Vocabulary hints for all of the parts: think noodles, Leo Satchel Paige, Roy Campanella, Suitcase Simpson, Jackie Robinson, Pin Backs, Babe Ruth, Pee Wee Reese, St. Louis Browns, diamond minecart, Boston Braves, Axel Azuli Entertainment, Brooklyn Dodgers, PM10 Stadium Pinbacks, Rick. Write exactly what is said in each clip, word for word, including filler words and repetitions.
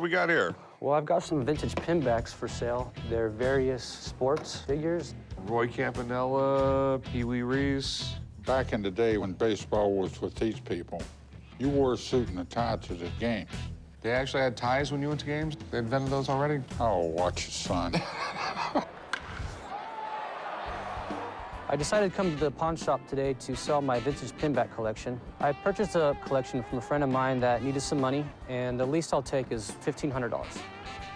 do we got here? Well, I've got some vintage pinbacks for sale. They're various sports figures. Roy Campanella, Pee Wee Reese. Back in the day when baseball was for these people, you wore a suit and a tie to the games. They actually had ties when you went to games? They invented those already? Oh, watch your son. I decided to come to the pawn shop today to sell my vintage pinback collection. I purchased a collection from a friend of mine that needed some money, and the least I'll take is fifteen hundred dollars.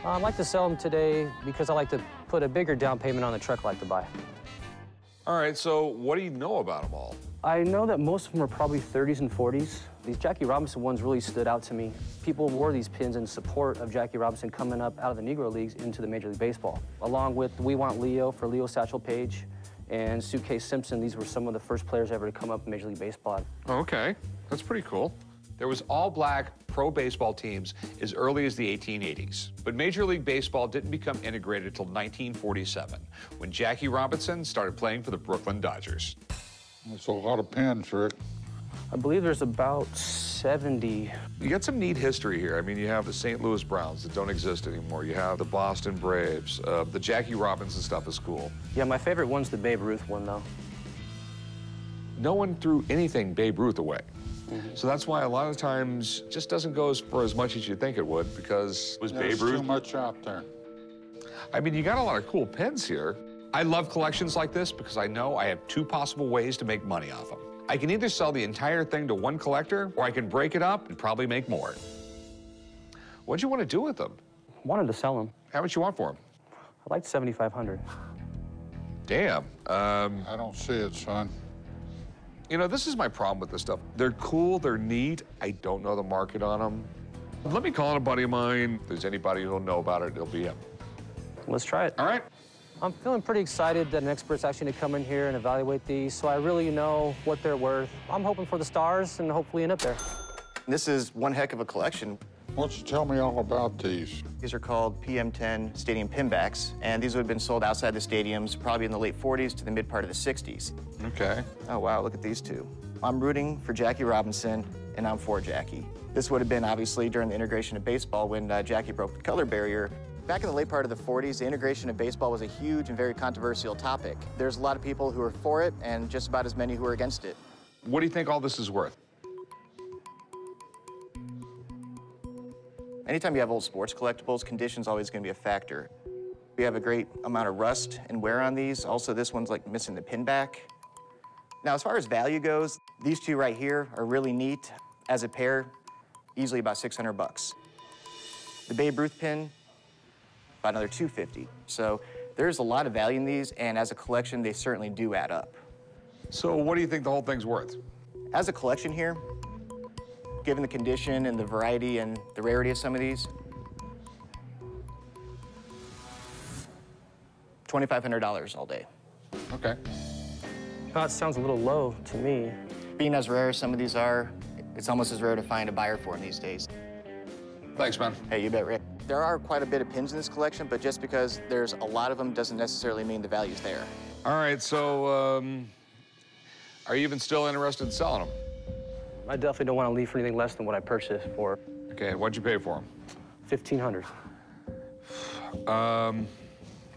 I'd like to sell them today because I like to put a bigger down payment on the truck I like to buy. All right, so what do you know about them all? I know that most of them are probably thirties and forties. These Jackie Robinson ones really stood out to me. People wore these pins in support of Jackie Robinson coming up out of the Negro Leagues into the Major League Baseball, along with We Want Leo for Leo Satchel Paige, and Suitcase Simpson. These were some of the first players ever to come up in Major League Baseball. Okay, that's pretty cool. There was all-black pro baseball teams as early as the eighteen eighties, but Major League Baseball didn't become integrated until nineteen forty-seven, when Jackie Robinson started playing for the Brooklyn Dodgers. That's a lot of pins, Rick. I believe there's about seventy. You got some neat history here. I mean, you have the Saint Louis Browns that don't exist anymore. You have the Boston Braves. Uh, the Jackie Robinson stuff is cool. Yeah, my favorite one's the Babe Ruth one, though. No one threw anything Babe Ruth away. Mm-hmm. So that's why a lot of times it just doesn't go as for as much as you think it would, because it was Babe Ruth. There's too much out there. I mean, you got a lot of cool pins here. I love collections like this because I know I have two possible ways to make money off them. I can either sell the entire thing to one collector, or I can break it up and probably make more. What'd you want to do with them? Wanted to sell them. How much you want for them? I liked seventy-five hundred. Damn. Um, I don't see it, son. You know, this is my problem with this stuff. They're cool, they're neat. I don't know the market on them. Let me call in a buddy of mine. If there's anybody who don't know about it, it'll be him. Let's try it. All right. I'm feeling pretty excited that an expert's actually gonna come in here and evaluate these, so I really know what they're worth. I'm hoping for the stars and hopefully end up there. This is one heck of a collection. Why don't you tell me all about these? These are called P M ten Stadium Pinbacks, and these would have been sold outside the stadiums probably in the late forties to the mid part of the sixties. Okay. Oh, wow, look at these two. I'm rooting for Jackie Robinson, and I'm for Jackie. This would have been, obviously, during the integration of baseball when uh, Jackie broke the color barrier. Back in the late part of the forties, the integration of baseball was a huge and very controversial topic. There's a lot of people who are for it and just about as many who are against it. What do you think all this is worth? Anytime you have old sports collectibles, condition's always going to be a factor. We have a great amount of rust and wear on these. Also, this one's like missing the pin back. Now, as far as value goes, these two right here are really neat. As a pair, easily about six hundred bucks. The Babe Ruth pin, about another two fifty. So there's a lot of value in these, and as a collection, they certainly do add up. So what do you think the whole thing's worth? As a collection here, given the condition and the variety and the rarity of some of these, twenty-five hundred dollars all day. Okay. That sounds a little low to me. Being as rare as some of these are, it's almost as rare to find a buyer for them these days. Thanks, man. Hey, you bet, Rick. There are quite a bit of pins in this collection, but just because there's a lot of them doesn't necessarily mean the value's there. All right, so um, are you even still interested in selling them? I definitely don't want to leave for anything less than what I purchased for. Okay, and what'd you pay for them? fifteen hundred dollars. Um,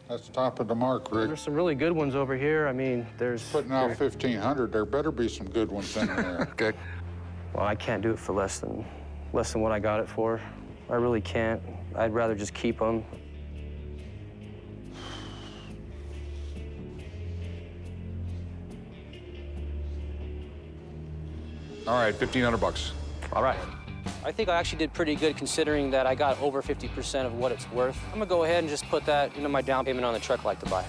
That's top of the mark, Rick. There's some really good ones over here. I mean, there's... Putting out fifteen hundred, there better be some good ones in there. Okay. Well, I can't do it for less than, less than what I got it for. I really can't. I'd rather just keep them. All right, fifteen hundred bucks. All right. I think I actually did pretty good considering that I got over fifty percent of what it's worth. I'm gonna go ahead and just put that into my down payment on the truck I like to buy.